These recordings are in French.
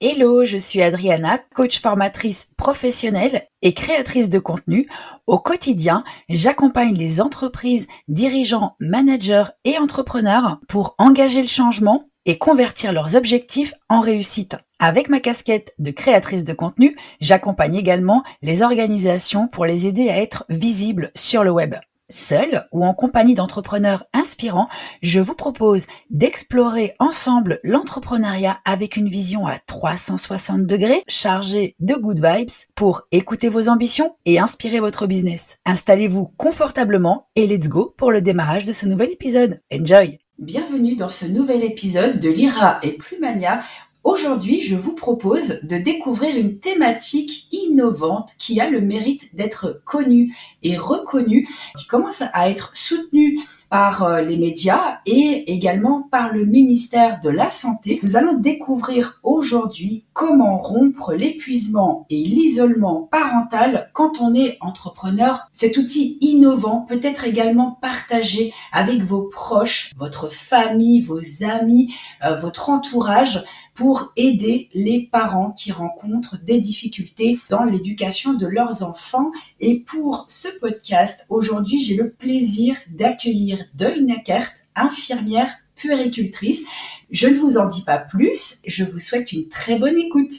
Hello, je suis Adriana, coach formatrice professionnelle et créatrice de contenu. Au quotidien, j'accompagne les entreprises, dirigeants, managers et entrepreneurs pour engager le changement et convertir leurs objectifs en réussite. Avec ma casquette de créatrice de contenu, j'accompagne également les organisations pour les aider à être visibles sur le web. Seul ou en compagnie d'entrepreneurs inspirants, je vous propose d'explorer ensemble l'entrepreneuriat avec une vision à 360 degrés chargée de good vibes pour écouter vos ambitions et inspirer votre business. Installez-vous confortablement et let's go pour le démarrage de ce nouvel épisode. Enjoy! Bienvenue dans ce nouvel épisode de Lyra et Plumania. Aujourd'hui, je vous propose de découvrir une thématique innovante qui a le mérite d'être connue et reconnue, qui commence à être soutenue par les médias et également par le ministère de la Santé. Nous allons découvrir aujourd'hui comment rompre l'épuisement et l'isolement parental quand on est entrepreneur. Cet outil innovant peut être également partagé avec vos proches, votre famille, vos amis, votre entourage, pour aider les parents qui rencontrent des difficultés dans l'éducation de leurs enfants. Et pour ce podcast, aujourd'hui, j'ai le plaisir d'accueillir Doïna Kert, infirmière puéricultrice. Je ne vous en dis pas plus, je vous souhaite une très bonne écoute.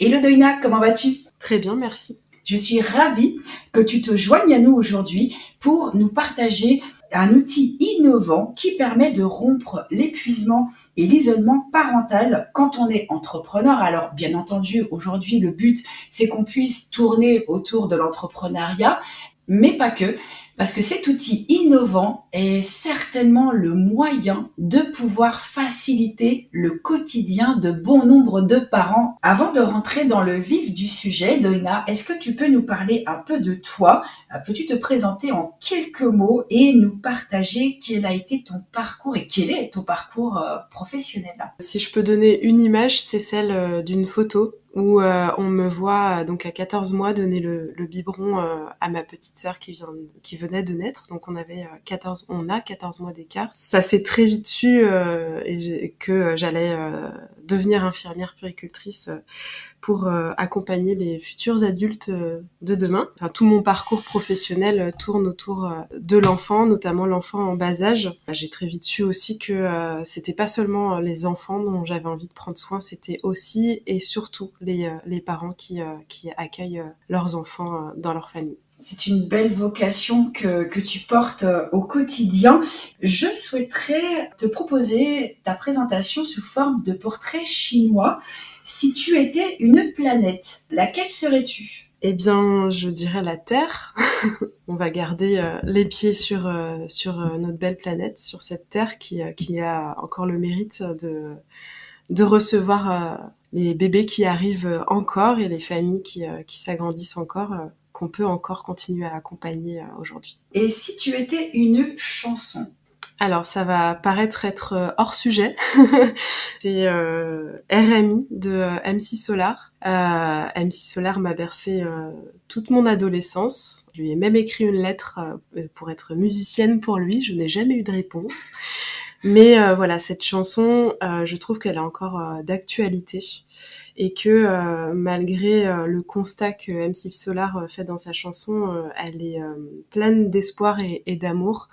Hello Doïna, comment vas-tu ? Très bien, merci. Je suis ravie que tu te joignes à nous aujourd'hui pour nous partager un outil innovant qui permet de rompre l'épuisement et l'isolement parental quand on est entrepreneur. Alors, bien entendu, aujourd'hui, le but, c'est qu'on puisse tourner autour de l'entrepreneuriat, mais pas que, parce que cet outil innovant est certainement le moyen de pouvoir faciliter le quotidien de bon nombre de parents. Avant de rentrer dans le vif du sujet, Doïna, est-ce que tu peux nous parler un peu de toi? Peux-tu te présenter en quelques mots et nous partager quel a été ton parcours et quel est ton parcours professionnel? Si je peux donner une image, c'est celle d'une photo où on me voit donc à 14 mois donner le biberon à ma petite sœur qui venait de naître. Donc on avait 14 mois d'écart. Ça s'est très vite su que j'allais devenir infirmière puéricultrice pour accompagner les futurs adultes de demain. Enfin, tout mon parcours professionnel tourne autour de l'enfant, notamment l'enfant en bas âge. J'ai très vite su aussi que c'était pas seulement les enfants dont j'avais envie de prendre soin, c'était aussi et surtout les parents qui accueillent leurs enfants dans leur famille. C'est une belle vocation que tu portes au quotidien. Je souhaiterais te proposer ta présentation sous forme de portrait chinois. Si tu étais une planète, laquelle serais-tu ? Eh bien, je dirais la Terre. On va garder les pieds sur notre belle planète, sur cette Terre qui a encore le mérite de recevoir les bébés qui arrivent encore et les familles qui s'agrandissent encore, qu'on peut encore continuer à accompagner aujourd'hui. Et si tu étais une chanson ? Alors, ça va paraître être hors sujet. C'est RMI de MC Solaar. MC Solaar m'a bercé toute mon adolescence. Je lui ai même écrit une lettre pour être musicienne pour lui. Je n'ai jamais eu de réponse. Mais voilà, cette chanson, je trouve qu'elle est encore d'actualité et que malgré le constat que MC Solaar fait dans sa chanson, elle est pleine d'espoir et d'amour.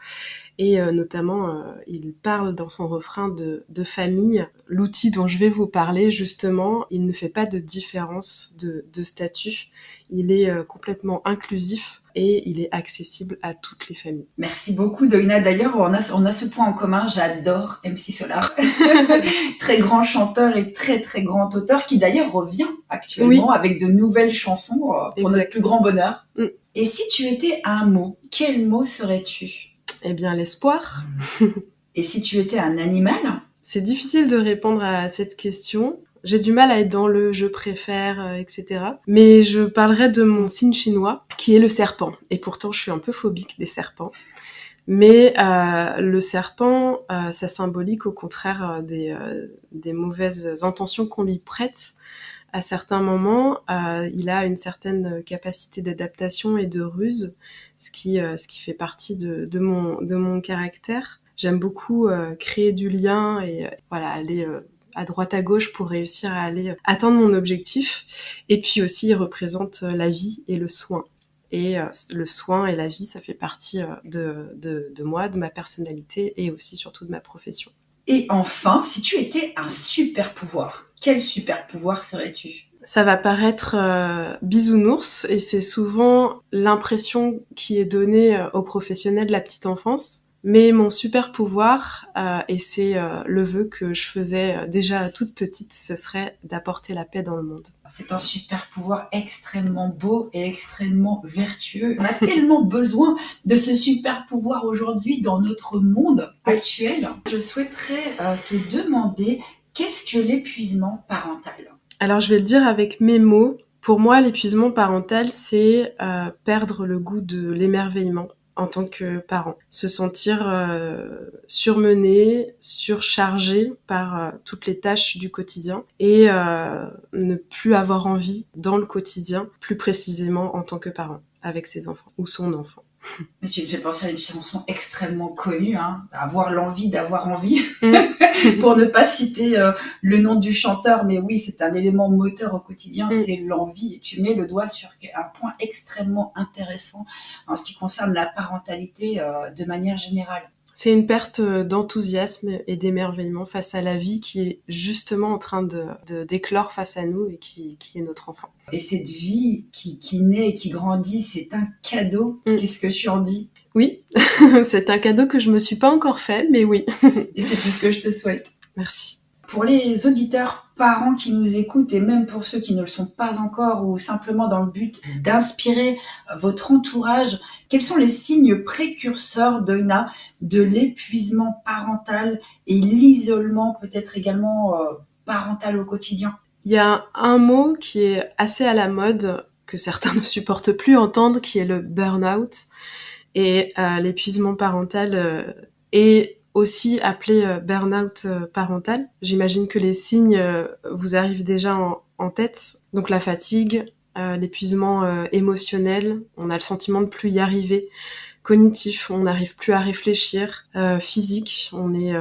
Et notamment, il parle dans son refrain de famille. L'outil dont je vais vous parler, justement, il ne fait pas de différence de statut. Il est complètement inclusif et il est accessible à toutes les familles. Merci beaucoup, Doïna. D'ailleurs, on a ce point en commun. J'adore MC Solaar. Très grand chanteur et très, très grand auteur qui, d'ailleurs, revient actuellement avec de nouvelles chansons pour notre plus grand bonheur. Mm. Et si tu étais un mot, quel mot serais-tu ? Eh bien, l'espoir. Et si tu étais un animal ? C'est difficile de répondre à cette question. J'ai du mal à être dans le « je préfère », etc. Mais je parlerai de mon signe chinois, qui est le serpent. Et pourtant, je suis un peu phobique des serpents. Mais le serpent, ça symbolique au contraire des mauvaises intentions qu'on lui prête. À certains moments, il a une certaine capacité d'adaptation et de ruse, ce qui fait partie de mon caractère. J'aime beaucoup créer du lien et voilà aller à droite à gauche pour réussir à aller atteindre mon objectif. Et puis aussi, il représente la vie et le soin. Et le soin et la vie, ça fait partie de moi, de ma personnalité et aussi surtout de ma profession. Et enfin, si tu étais un super pouvoir, quel super pouvoir serais-tu ? Ça va paraître bisounours et c'est souvent l'impression qui est donnée aux professionnels de la petite enfance. Mais mon super pouvoir, et c'est le vœu que je faisais déjà toute petite, ce serait d'apporter la paix dans le monde. C'est un super pouvoir extrêmement beau et extrêmement vertueux. On a tellement besoin de ce super pouvoir aujourd'hui dans notre monde actuel. Je souhaiterais te demander, qu'est-ce que l'épuisement parental ? Alors je vais le dire avec mes mots. Pour moi, l'épuisement parental, c'est perdre le goût de l'émerveillement en tant que parent. Se sentir surmené, surchargé par toutes les tâches du quotidien et ne plus avoir envie dans le quotidien, plus précisément en tant que parent, avec ses enfants ou son enfant. Tu me fais penser à une chanson extrêmement connue, hein, avoir l'envie d'avoir envie, pour ne pas citer le nom du chanteur, mais oui, c'est un élément moteur au quotidien, c'est l'envie. Et tu mets le doigt sur un point extrêmement intéressant en ce qui concerne la parentalité de manière générale. C'est une perte d'enthousiasme et d'émerveillement face à la vie qui est justement en train d'éclore face à nous et qui est notre enfant. Et cette vie qui naît et qui grandit, c'est un cadeau. Qu'est-ce que tu en dis ? Oui, c'est un cadeau que je ne me suis pas encore fait, mais oui. Et c'est tout ce que je te souhaite. Merci. Pour les auditeurs parents qui nous écoutent et même pour ceux qui ne le sont pas encore ou simplement dans le but d'inspirer votre entourage, quels sont les signes précurseurs, Doïna, de l'épuisement parental et l'isolement peut-être également parental au quotidien ? Il y a un mot qui est assez à la mode, que certains ne supportent plus entendre, qui est le burn-out. Et l'épuisement parental est aussi appelé burn-out parental. J'imagine que les signes vous arrivent déjà en tête. Donc la fatigue, l'épuisement émotionnel, on a le sentiment de plus y arriver. Cognitif, on n'arrive plus à réfléchir. Physique, on est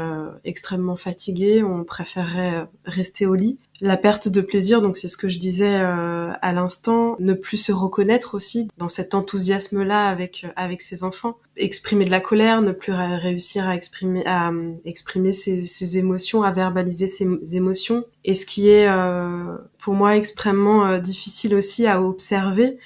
extrêmement fatigué, on préférerait rester au lit. La perte de plaisir, donc c'est ce que je disais à l'instant, ne plus se reconnaître aussi dans cet enthousiasme-là avec ses enfants. Exprimer de la colère, ne plus réussir à exprimer ses émotions, à verbaliser ses émotions. Et ce qui est pour moi extrêmement difficile aussi à observer,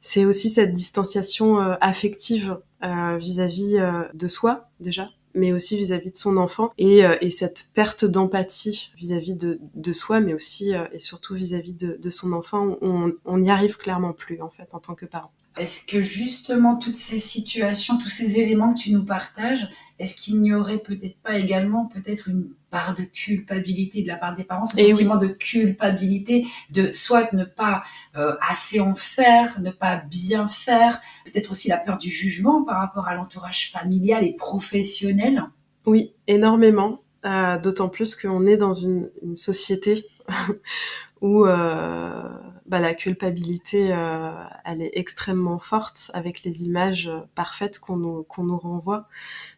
c'est aussi cette distanciation affective vis-à-vis de soi, déjà, mais aussi vis-à-vis de son enfant, et cette perte d'empathie vis-à-vis de soi, mais aussi et surtout vis-à-vis de son enfant. On n'y arrive clairement plus, en fait, en tant que parent. Est-ce que justement toutes ces situations, tous ces éléments que tu nous partages, est-ce qu'il n'y aurait peut-être pas également peut-être une part de culpabilité de la part des parents, ce sentiment de culpabilité, de soit ne pas assez en faire, ne pas bien faire, peut-être aussi la peur du jugement par rapport à l'entourage familial et professionnel? Oui, énormément, d'autant plus qu'on est dans une société où la culpabilité, elle est extrêmement forte avec les images parfaites qu'on nous renvoie.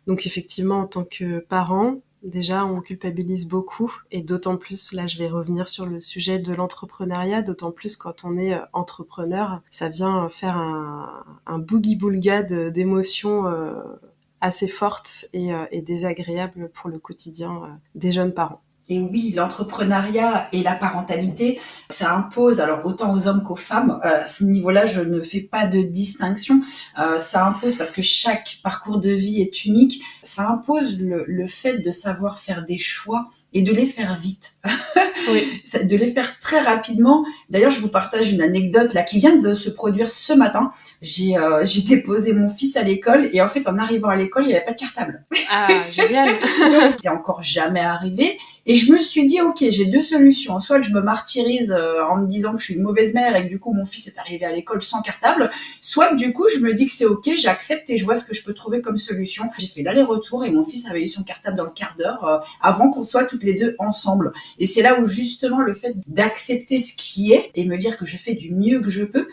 Donc effectivement, en tant que parents, déjà, on culpabilise beaucoup, et d'autant plus, là je vais revenir sur le sujet de l'entrepreneuriat, d'autant plus quand on est entrepreneur, ça vient faire un boogie-boulga d'émotions assez fortes et désagréables pour le quotidien des jeunes parents. Et oui, l'entrepreneuriat et la parentalité, ça impose, alors autant aux hommes qu'aux femmes, à ce niveau-là, je ne fais pas de distinction, ça impose, parce que chaque parcours de vie est unique, ça impose le fait de savoir faire des choix et de les faire vite, oui. De les faire très rapidement. D'ailleurs, je vous partage une anecdote là qui vient de se produire ce matin. J'ai déposé mon fils à l'école et en fait, en arrivant à l'école, il n'y avait pas de cartable. Ah, génial. C'était encore jamais arrivé et je me suis dit, ok, j'ai deux solutions. Soit je me martyrise en me disant que je suis une mauvaise mère et que du coup, mon fils est arrivé à l'école sans cartable. Soit du coup, je me dis que c'est ok, j'accepte et je vois ce que je peux trouver comme solution. J'ai fait l'aller-retour et mon fils avait eu son cartable dans le quart d'heure avant qu'on soit tout les deux ensemble. Et c'est là où justement le fait d'accepter ce qui est et me dire que je fais du mieux que je peux,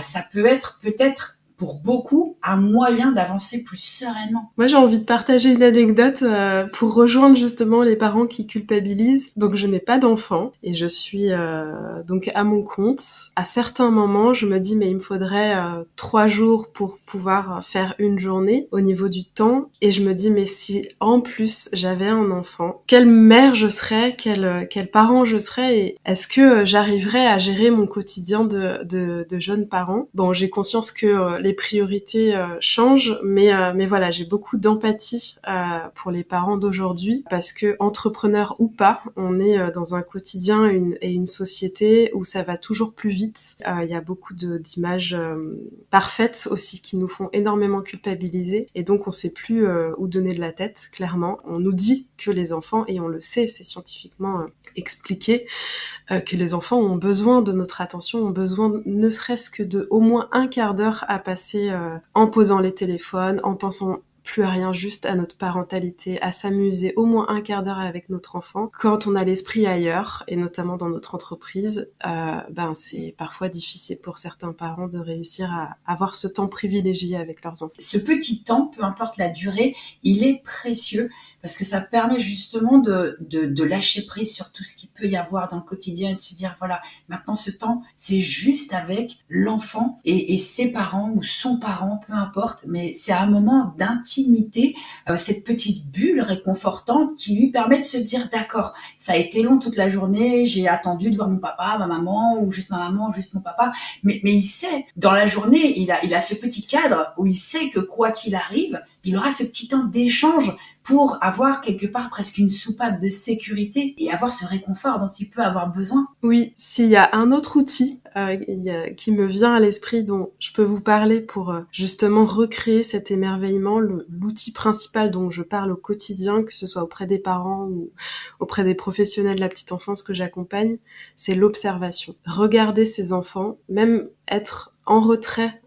ça peut être peut-être pour beaucoup, un moyen d'avancer plus sereinement. Moi, j'ai envie de partager une anecdote pour rejoindre justement les parents qui culpabilisent. Donc, je n'ai pas d'enfant et je suis donc à mon compte. À certains moments, je me dis, mais il me faudrait 3 jours pour pouvoir faire une journée au niveau du temps. Et je me dis, mais si en plus j'avais un enfant, quelle mère je serais, quel parent je serais, et est-ce que j'arriverais à gérer mon quotidien de jeune parent? Bon, j'ai conscience que les priorités changent, mais voilà, j'ai beaucoup d'empathie pour les parents d'aujourd'hui, parce que entrepreneur ou pas, on est dans un quotidien et une société où ça va toujours plus vite. Il y a beaucoup d'images parfaites aussi qui nous font énormément culpabiliser, et donc on sait plus où donner de la tête, clairement. On nous dit que les enfants, et on le sait, c'est scientifiquement expliqué, que les enfants ont besoin de notre attention, ont besoin ne serait-ce que de au moins un quart d'heure à passer en posant les téléphones, en pensant plus à rien, juste à notre parentalité, à s'amuser au moins un quart d'heure avec notre enfant. Quand on a l'esprit ailleurs, et notamment dans notre entreprise, c'est parfois difficile pour certains parents de réussir à avoir ce temps privilégié avec leurs enfants. Ce petit temps, peu importe la durée, il est précieux, parce que ça permet justement de lâcher prise sur tout ce qu'il peut y avoir dans le quotidien et de se dire, voilà, maintenant ce temps, c'est juste avec l'enfant et ses parents ou son parent, peu importe, mais c'est un moment d'intimité, cette petite bulle réconfortante qui lui permet de se dire, d'accord, ça a été long toute la journée, j'ai attendu de voir mon papa, ma maman, ou juste ma maman, juste mon papa, mais il sait, dans la journée, il a ce petit cadre où il sait que quoi qu'il arrive, il aura ce petit temps d'échange pour avoir quelque part presque une soupape de sécurité et avoir ce réconfort dont il peut avoir besoin. Oui, s'il y a un autre outil qui me vient à l'esprit dont je peux vous parler pour justement recréer cet émerveillement, l'outil principal dont je parle au quotidien, que ce soit auprès des parents ou auprès des professionnels de la petite enfance que j'accompagne, c'est l'observation. Regarder ses enfants, même être en retrait,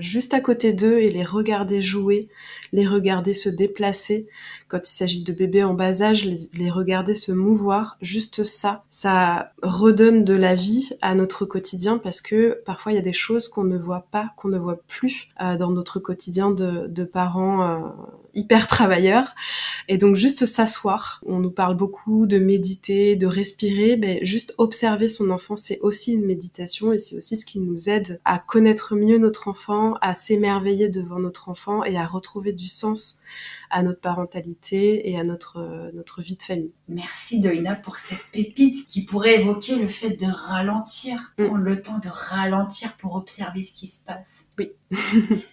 juste à côté d'eux, et les regarder jouer, les regarder se déplacer. Quand il s'agit de bébés en bas âge, les regarder se mouvoir, juste ça redonne de la vie à notre quotidien, parce que parfois il y a des choses qu'on ne voit pas, qu'on ne voit plus dans notre quotidien de parents hyper travailleurs. Et donc juste s'asseoir, on nous parle beaucoup de méditer, de respirer, mais juste observer son enfant, c'est aussi une méditation, et c'est aussi ce qui nous aide à connaître mieux notre enfant, à s'émerveiller devant notre enfant et à retrouver du sens à notre parentalité et à notre vie de famille. Merci Doïna pour cette pépite qui pourrait évoquer le fait de ralentir, prendre le temps de ralentir pour observer ce qui se passe. Oui.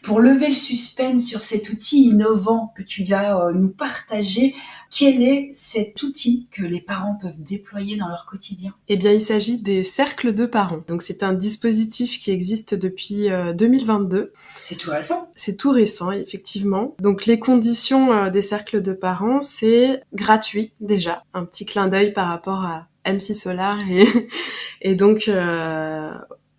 Pour lever le suspense sur cet outil innovant que tu vas nous partager, quel est cet outil que les parents peuvent déployer dans leur quotidien? Eh bien, il s'agit des cercles de parents. Donc, c'est un dispositif qui existe depuis 2022. C'est tout récent. C'est tout récent, effectivement. Donc, les conditions des cercles de parents, c'est gratuit, déjà. Un petit clin d'œil par rapport à MC Solaar et donc...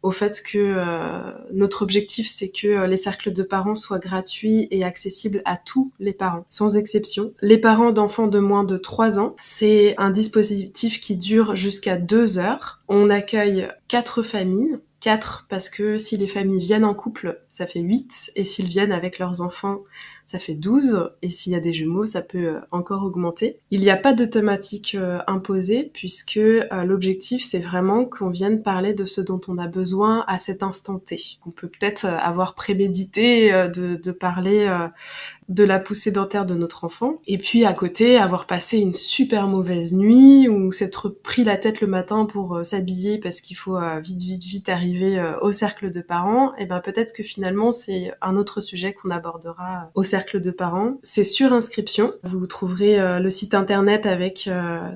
au fait que notre objectif, c'est que les cercles de parents soient gratuits et accessibles à tous les parents, sans exception. Les parents d'enfants de moins de 3 ans, c'est un dispositif qui dure jusqu'à 2 heures. On accueille 4 familles. 4 parce que si les familles viennent en couple, ça fait 8, et s'ils viennent avec leurs enfants, ça fait 12, et s'il y a des jumeaux, ça peut encore augmenter. Il n'y a pas de thématique imposée, puisque l'objectif, c'est vraiment qu'on vienne parler de ce dont on a besoin à cet instant T. On peut peut-être avoir prémédité de parler de la poussée dentaire de notre enfant, et puis à côté, avoir passé une super mauvaise nuit, ou s'être pris la tête le matin pour s'habiller parce qu'il faut vite arriver au cercle de parents, et ben peut-être que finalement c'est un autre sujet qu'on abordera au cercle de parents. C'est sur inscription. Vous trouverez le site internet avec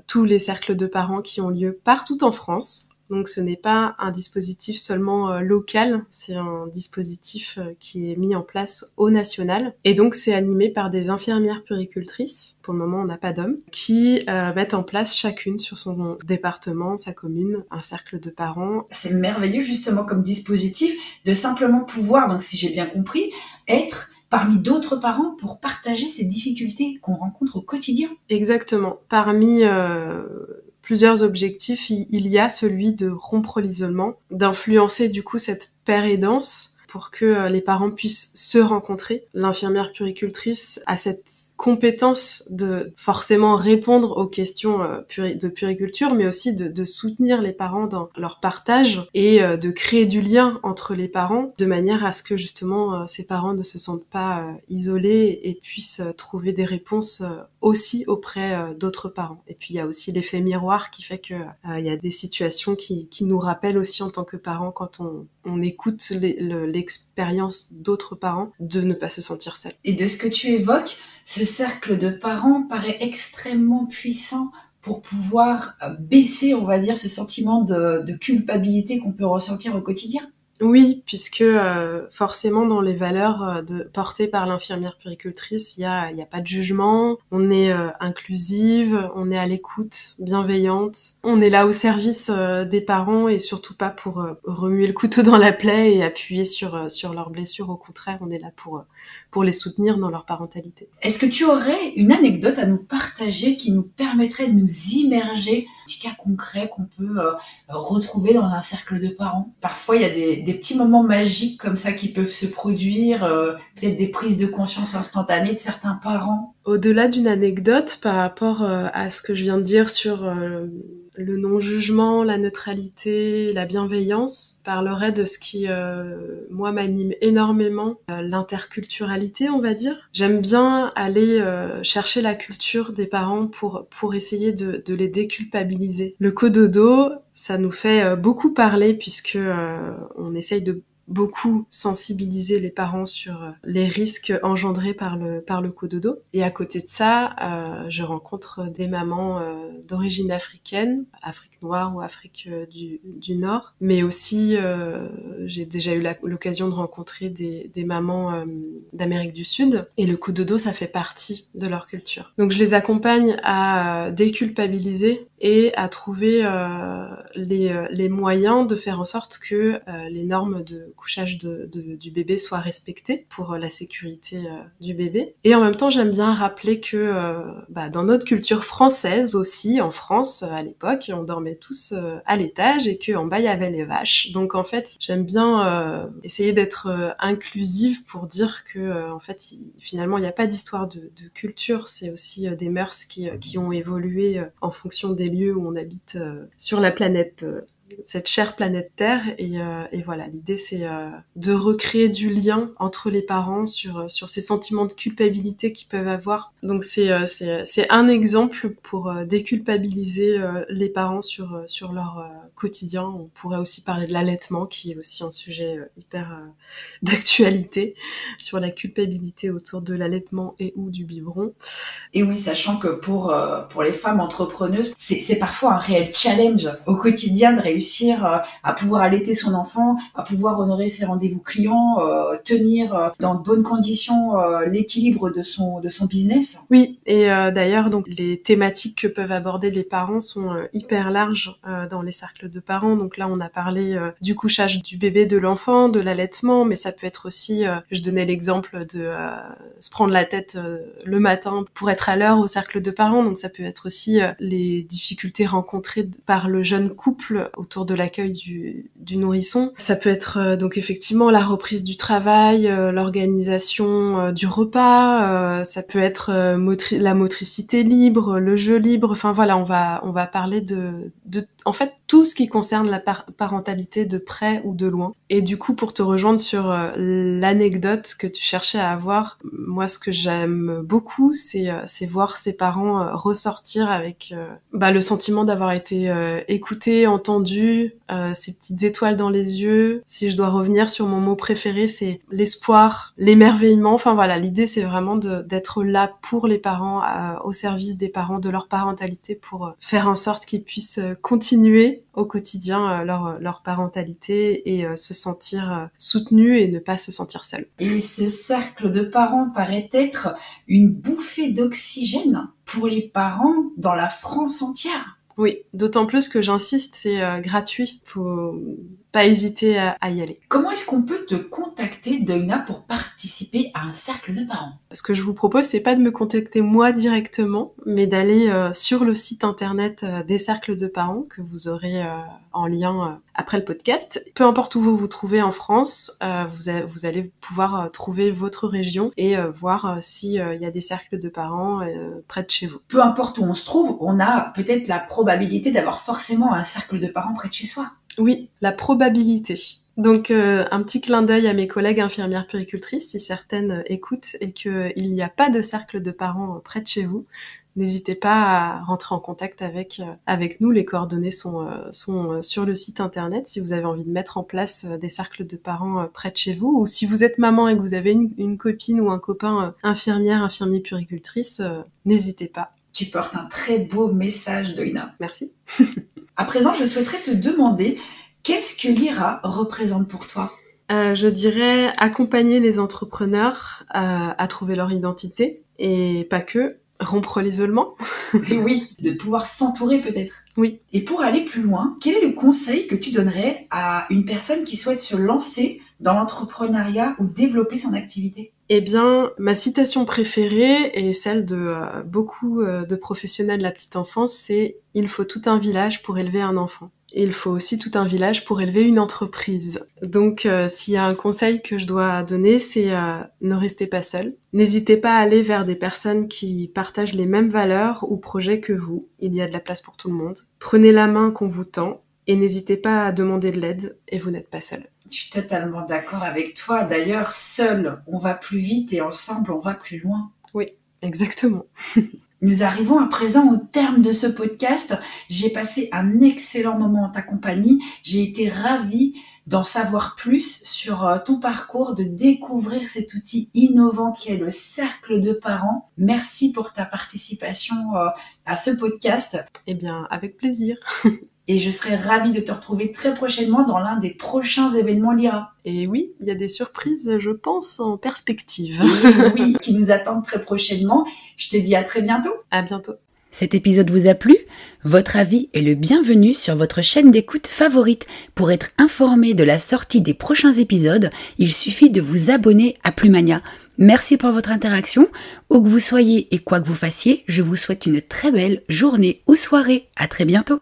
tous les cercles de parents qui ont lieu partout en France. Donc ce n'est pas un dispositif seulement local, c'est un dispositif qui est mis en place au national. Et donc c'est animé par des infirmières puéricultrices, pour le moment on n'a pas d'hommes, qui mettent en place chacune sur son département, sa commune, un cercle de parents. C'est merveilleux justement comme dispositif de simplement pouvoir, donc si j'ai bien compris, être... parmi d'autres parents pour partager ces difficultés qu'on rencontre au quotidien. Exactement. Parmi plusieurs objectifs, il y a celui de rompre l'isolement, d'influencer du coup cette pair aidance, pour que les parents puissent se rencontrer. L'infirmière puéricultrice a cette compétence de forcément répondre aux questions de puériculture, mais aussi de soutenir les parents dans leur partage et de créer du lien entre les parents, de manière à ce que justement ces parents ne se sentent pas isolés et puissent trouver des réponses aussi auprès d'autres parents. Et puis il y a aussi l'effet miroir qui fait que il y a des situations qui nous rappellent aussi en tant que parents, quand on écoute l'expérience d'autres parents, de ne pas se sentir seul. Et de ce que tu évoques, ce cercle de parents paraît extrêmement puissant pour pouvoir baisser, on va dire, ce sentiment de culpabilité qu'on peut ressentir au quotidien. Oui, puisque forcément dans les valeurs portées par l'infirmière puéricultrice, il y a pas de jugement, on est inclusive, on est à l'écoute, bienveillante, on est là au service des parents et surtout pas pour remuer le couteau dans la plaie et appuyer sur leurs blessures. Au contraire, on est là pour les soutenir dans leur parentalité. Est-ce que tu aurais une anecdote à nous partager qui nous permettrait de nous immerger, un petit cas concret qu'on peut retrouver dans un cercle de parents? Parfois, il y a des petits moments magiques comme ça qui peuvent se produire, peut-être des prises de conscience instantanées de certains parents. Au-delà d'une anecdote par rapport à ce que je viens de dire sur le non-jugement, la neutralité, la bienveillance, je parlerais de ce qui, moi, m'anime énormément, l'interculturalité, on va dire. J'aime bien aller chercher la culture des parents pour essayer de les déculpabiliser. Le cododo, ça nous fait beaucoup parler puisque on essaye de beaucoup sensibiliser les parents sur les risques engendrés par le cododo. Et à côté de ça, je rencontre des mamans d'origine africaine, Afrique noire ou Afrique du Nord, mais aussi j'ai déjà eu l'occasion de rencontrer des mamans d'Amérique du Sud, et le cododo, ça fait partie de leur culture. Donc je les accompagne à déculpabiliser et à trouver les moyens de faire en sorte que les normes de couchage du bébé soient respectées pour la sécurité du bébé. Et en même temps, j'aime bien rappeler que dans notre culture française aussi, en France, à l'époque, on dormait tous à l'étage et qu'en bas, il y avait les vaches. Donc en fait, j'aime bien essayer d'être inclusive pour dire que en fait, finalement, il n'y a pas d'histoire de culture. C'est aussi des mœurs qui ont évolué en fonction des lieux où on habite sur la planète, cette chère planète Terre. Et voilà, l'idée c'est de recréer du lien entre les parents sur ces sentiments de culpabilité qu'ils peuvent avoir. Donc c'est un exemple pour déculpabiliser les parents sur leur quotidien. On pourrait aussi parler de l'allaitement, qui est aussi un sujet hyper d'actualité, sur la culpabilité autour de l'allaitement et ou du biberon. Et oui, sachant que pour les femmes entrepreneuses, c'est parfois un réel challenge au quotidien de réussir à pouvoir allaiter son enfant, à pouvoir honorer ses rendez-vous clients, tenir dans de bonnes conditions l'équilibre de son business. Oui, et d'ailleurs, donc les thématiques que peuvent aborder les parents sont hyper larges dans les cercles de parents. Donc là, on a parlé du couchage du bébé, de l'enfant, de l'allaitement, mais ça peut être aussi, je donnais l'exemple de se prendre la tête le matin pour être à l'heure au cercle de parents. Donc ça peut être aussi les difficultés rencontrées par le jeune couple autour de l'accueil du nourrisson. Ça peut être donc effectivement la reprise du travail, l'organisation du repas, ça peut être la motricité libre, le jeu libre. Enfin voilà, on va parler de en fait tout ce qui concerne la parentalité de près ou de loin. Et du coup, pour te rejoindre sur l'anecdote que tu cherchais à avoir, moi ce que j'aime beaucoup, c'est voir ses parents ressortir avec le sentiment d'avoir été écouté, entendu, ces petites étoiles dans les yeux. Si je dois revenir sur mon mot préféré, c'est l'espoir, l'émerveillement. Enfin voilà, l'idée c'est vraiment d'être là pour les parents, au service des parents, de leur parentalité, pour faire en sorte qu'ils puissent continuer au quotidien leur parentalité et se sentir soutenus et ne pas se sentir seuls. Et ce cercle de parents paraît être une bouffée d'oxygène pour les parents dans la France entière. Oui, d'autant plus que j'insiste, c'est gratuit. Faut pas hésiter à y aller. Comment est-ce qu'on peut te contacter, Doïna, pour participer à un cercle de parents? Ce que je vous propose, c'est pas de me contacter moi directement, mais d'aller sur le site internet des cercles de parents que vous aurez en lien après le podcast. Peu importe où vous vous trouvez en France, vous allez pouvoir trouver votre région et voir s'il y a des cercles de parents près de chez vous. Peu importe où on se trouve, on a peut-être la probabilité d'avoir forcément un cercle de parents près de chez soi. Oui, la probabilité. Donc un petit clin d'œil à mes collègues infirmières puéricultrices, si certaines écoutent et qu'il n'y a pas de cercle de parents près de chez vous, n'hésitez pas à rentrer en contact avec nous. Les coordonnées sont sur le site internet si vous avez envie de mettre en place des cercles de parents près de chez vous, ou si vous êtes maman et que vous avez une copine ou un copain infirmier puéricultrice, n'hésitez pas. Tu portes un très beau message, Doïna. Merci. À présent, je souhaiterais te demander, qu'est-ce que Lyra représente pour toi ? Je dirais accompagner les entrepreneurs à trouver leur identité, et pas que, rompre l'isolement. Et oui, de pouvoir s'entourer peut-être. Oui. Et pour aller plus loin, quel est le conseil que tu donnerais à une personne qui souhaite se lancer dans l'entrepreneuriat ou développer son activité ? Eh bien, ma citation préférée est celle de beaucoup de professionnels de la petite enfance, c'est « Il faut tout un village pour élever un enfant ». Et il faut aussi tout un village pour élever une entreprise. Donc, s'il y a un conseil que je dois donner, c'est ne restez pas seul. N'hésitez pas à aller vers des personnes qui partagent les mêmes valeurs ou projets que vous. Il y a de la place pour tout le monde. Prenez la main qu'on vous tend et n'hésitez pas à demander de l'aide et vous n'êtes pas seul. Je suis totalement d'accord avec toi. D'ailleurs, seul, on va plus vite et ensemble, on va plus loin. Oui, exactement. Nous arrivons à présent au terme de ce podcast. J'ai passé un excellent moment en ta compagnie. J'ai été ravie d'en savoir plus sur ton parcours, de découvrir cet outil innovant qui est le cercle de parents. Merci pour ta participation à ce podcast. Eh bien, avec plaisir. Et je serai ravie de te retrouver très prochainement dans l'un des prochains événements Lyra. Et oui, il y a des surprises, je pense, en perspective. Oui, qui nous attendent très prochainement. Je te dis à très bientôt. À bientôt. Cet épisode vous a plu ? Votre avis est le bienvenu sur votre chaîne d'écoute favorite. Pour être informé de la sortie des prochains épisodes, il suffit de vous abonner à Plumania. Merci pour votre interaction. Où que vous soyez et quoi que vous fassiez, je vous souhaite une très belle journée ou soirée. À très bientôt.